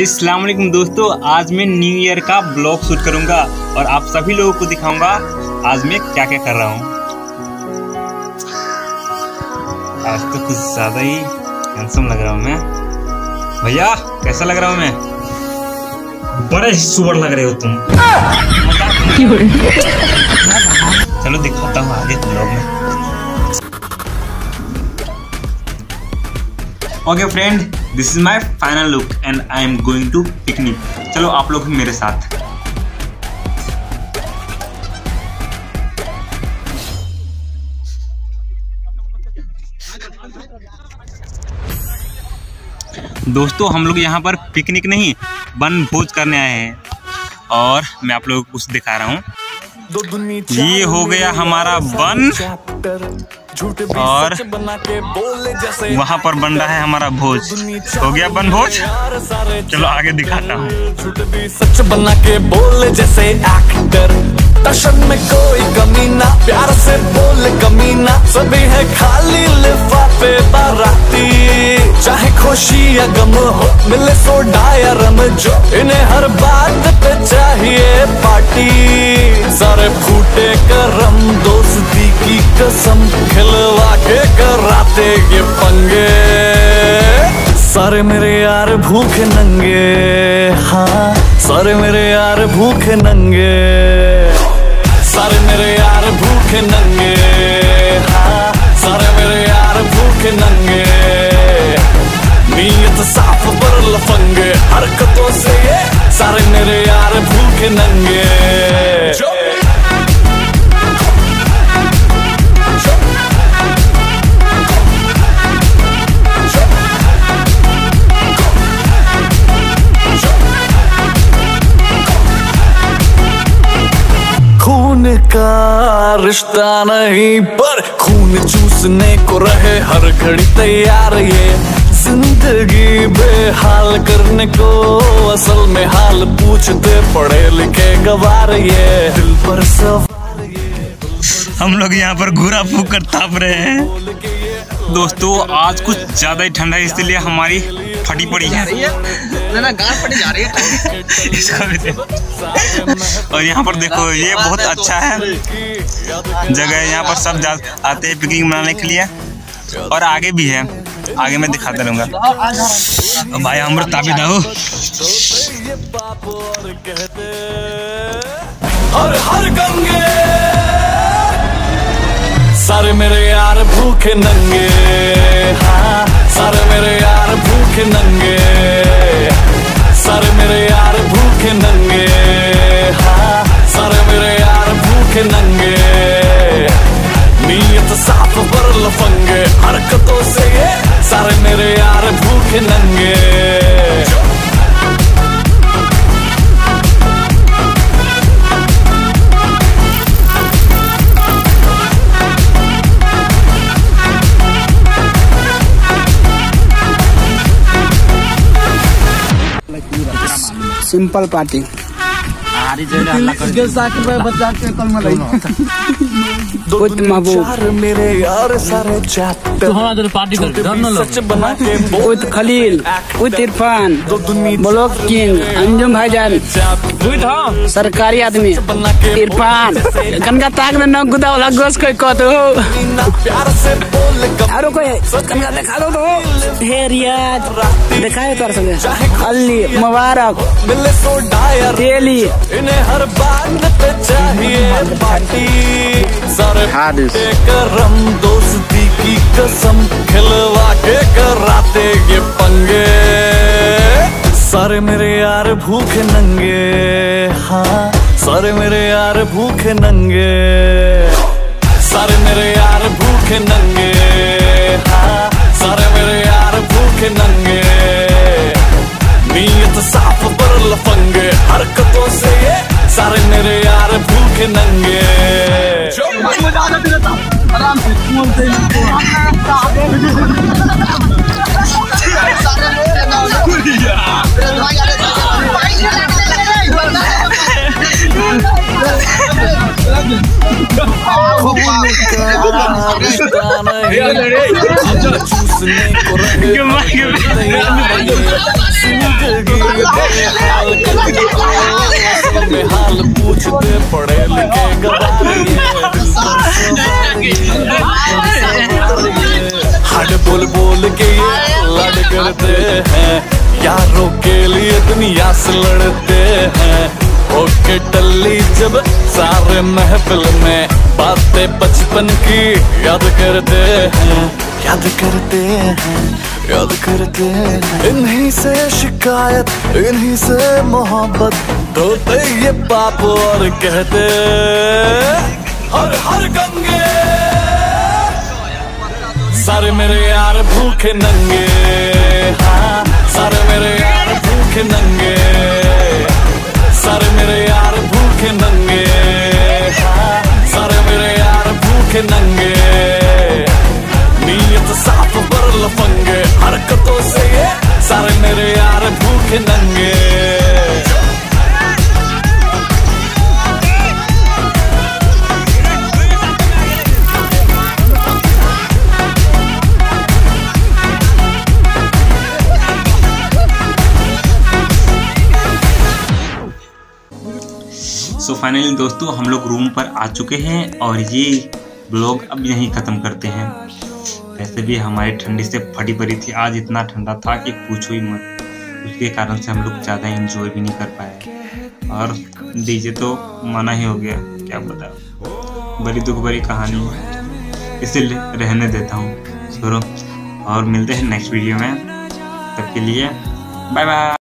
अस्सलाम वालेकुम दोस्तों, आज मैं न्यू ईयर का ब्लॉग शूट करूंगा और आप सभी लोगों को दिखाऊंगा आज मैं क्या क्या कर रहा हूं। आज तो कुछ ज्यादा ही हैंडसम लग रहा हूं मैं। भैया कैसा लग रहा हूं मैं? बड़े सुअर लग रहे हो तुम। चलो दिखाता हूँ आगे ब्लॉग में। Okay friend, this is my final look and I am going to picnic. चलो आप लोग भी मेरे साथ। दोस्तों हम लोग यहाँ पर पिकनिक नहीं, वनभोज करने आए हैं और मैं आप लोगों को कुछ दिखा रहा हूँ। ये हो गया हमारा वन और वहाँ पर बन रहा है हमारा भोज। हो गया बन भोज, चलो आगे दिखाता हूँ। सच बना के बोल जैसे एक्टर, तशन में कोई कमी ना, प्यार से बोल कमी ना, सभी है खाली लिफाफे बाराती, चाहे खुशी या गम हो, मिले सोडा या रम, जो इन्हें हर बात पे चाहिए पार्टी। सारे फूटे करम दोस्ती की कसम, खिलवा के कराते ये पंगे, सारे मेरे यार भूखे नंगे, हाँ सारे मेरे यार भूखे नंगे, सारे मेरे यार भूखे नंगे, हाँ सारे मेरे यार भूखे नंगे, नीयत साफ पर लफंगे, हरकतों से ये सारे मेरे यार भूखे नंगे। का रिश्ता नहीं पर खून चूसने को रहे हर घड़ी तैयार, ये जिंदगी बेहाल करने को असल में हाल पूछते पढ़े लिखे गवार, ये दिल पर सवार। हम लोग यहाँ पर घूरा फूक कर ताप रहे हैं। दोस्तों आज कुछ ज्यादा ही ठंडा है, इसलिए हमारी फटी पड़ी जा रही है ना, गांड पड़ी जा रही है इसको भी देखो। और यहाँ पर देखो, ये बहुत अच्छा है जगह, यहाँ पर सब आते हैं पिकनिक मनाने के लिए और आगे भी है, आगे मैं दिखाता रहूंगा। भाई अमृत तापी दाऊ और हर गंगे, सारे मेरे यार भूखे नंगे, हाँ सारे मेरे यार भूखे नंगे, सारे मेरे यार भूखे नंगे, हाँ सारे मेरे यार भूखे नंगे, नीयत साफ पर लफंगे, हरकतों से ये सारे मेरे यार भूखे नंगे। सिंपल पार्टी मेरे यार, सारे with Khalil, with Irfan, block king Anjum भाईजान, सरकारी आदमी इरफान कनका ताक में न गुदा वाला गोश कोई कतो आरो कोई कनका देखा दो तो हे रियाज दिखाए तोर संगे अली मुबारक डेली इन्हें हर बात पे चाहिए पार्टी, सारे करम दोस्ती की कसम, खिलवा के कराते ये पंगे, सारे मेरे यार भूखे नंगे, हाँ सारे मेरे यार भूखे नंगे, सारे मेरे यार भूखे नंगे, हाँ सारे मेरे यार भूखे नंगे, नीयत साफ पर लफंगे, हरकतों से ये सारे मेरे यार भूखे नंगे। में हाल पूछते पढ़े लिखे हट बोल बोल के लड़ करते हैं यारों के लिए दुनिया से लड़ते हैं। ओके टल्ली जब सारे महफिल में बातें बचपन की याद करते हैं याद करते हैं याद करते हैं। इन्हीं से शिकायत इन्हीं से मोहब्बत धोते ये पाप और कहते हर हर गंगे। सारे मेरे यार भूखे नंगे हाँ सारे मेरे यार भूखे नंगे सारे मेरे यार भूखे नंगे हाँ सारे मेरे यार भूखे नंगे। नीयत साफ पर लफंगे हरकतों से ये सारे मेरे यार भूखे नंगे। तो फाइनली दोस्तों हम लोग रूम पर आ चुके हैं और ये ब्लॉग अब यहीं ख़त्म करते हैं। वैसे भी हमारी ठंडी से फटी पड़ी थी, आज इतना ठंडा था कि पूछो ही मत। उसके कारण से हम लोग ज़्यादा एंजॉय भी नहीं कर पाए और डीजे तो मना ही हो गया, क्या बताओ, बड़ी दुख भरी कहानी है, इसीलिए रहने देता हूँ छोड़ो। और मिलते हैं नेक्स्ट वीडियो में, तब के लिए बाय बाय।